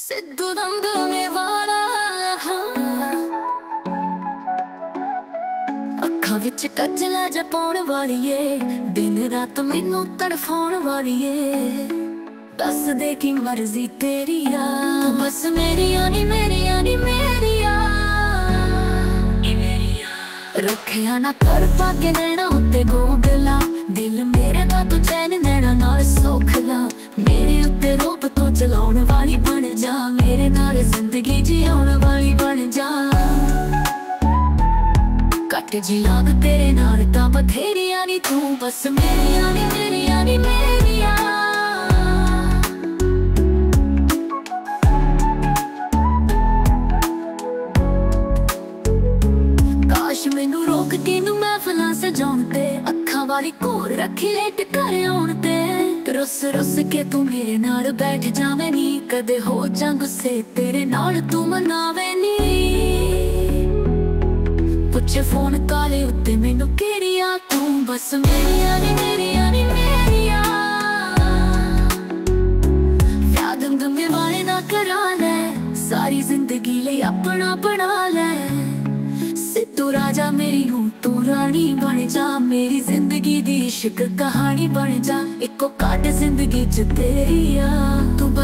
सिद्धू दम दमे वाला अखां विच कजला जा पाउण वाली ए दिन रात मैनूं तड़फाउण वाली ए दस दे की मर्जी तेरी आ बस मेरियां नी मेरियां नी मेरियां रखिया ना कर पाके नैना उत्ते गोगला दिल मेरे दा तू चैन नैना नाल सोखला मेरे उत्ते रोप तो चलाउण वाली बन जा मेरे नाल जिंदगी जीउण वाली बन जा कट जी लाग तेरे नाल तां बथेरियां नी तू बस मेरियां नी मेरियां नी मेरियां मैनू रोक के नू महफिलां सजाउंदे अखां वाली कोर रख लेट कर आउंदे रुस रुस के तू मेरे नाल बैठ जावें नी कदे हो जां गुस्से तेरे नाल तू मनावें नी पुछे फोन काले उत्ते मैनू केरिया तू बस मेरिया नी मेरिया नी मेरिया याद दमे वाले ना करा ले सारी जिंदगी ले अपना बना ले तू राजा मेरी हूँ तू रानी बन जा मेरी जिंदगी दी इश्क कहानी बन जा इको काट जिंदगी च तेरी आ तू